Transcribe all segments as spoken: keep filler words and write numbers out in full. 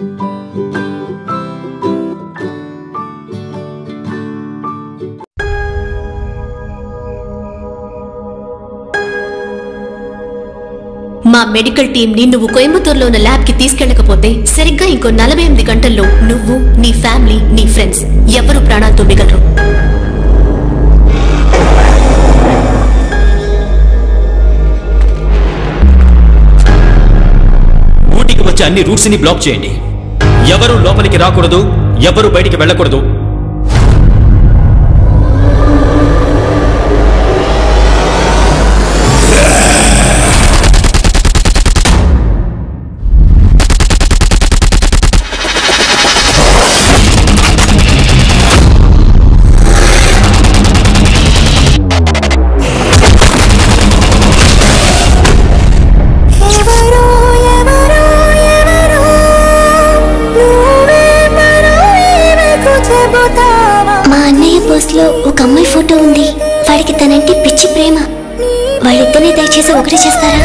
మా medical team ని నువ్వు కోయంబత్తూరులో ఉన్న ల్యాబ్ కి తీసుకెళ్ళకపోతే సరిగ్గా ఇంకో నలభై ఎనిమిది గంటల్లో నువ్వు, నీ ఫ్యామిలీ, నీ ఫ్రెండ్స్ ఎవరు ప్రాణాలతో మిగలరు. ఊటికి వచ్చే అన్ని రూట్స్ ని బ్లాక్ చేయండి. ఎవరు లోపలికి రాకూడదు, ఎవరు బయటికి వెళ్ళకూడదు. ఒక అమ్మాయి ఫోటో ఉంది, వాడికి తనంటే పిచ్చి ప్రేమ. వాళ్ళిద్దరినీ దయచేసి ఒకటి చేస్తారా?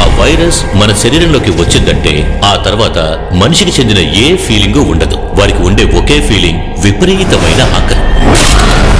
ఆ వైరస్ మన శరీరంలోకి వచ్చిందంటే ఆ తర్వాత మనిషికి చెందిన ఏ ఫీలింగు ఉండదు. వారికి ఉండే ఒకే ఫీలింగ్ విపరీతమైన ఆకలి.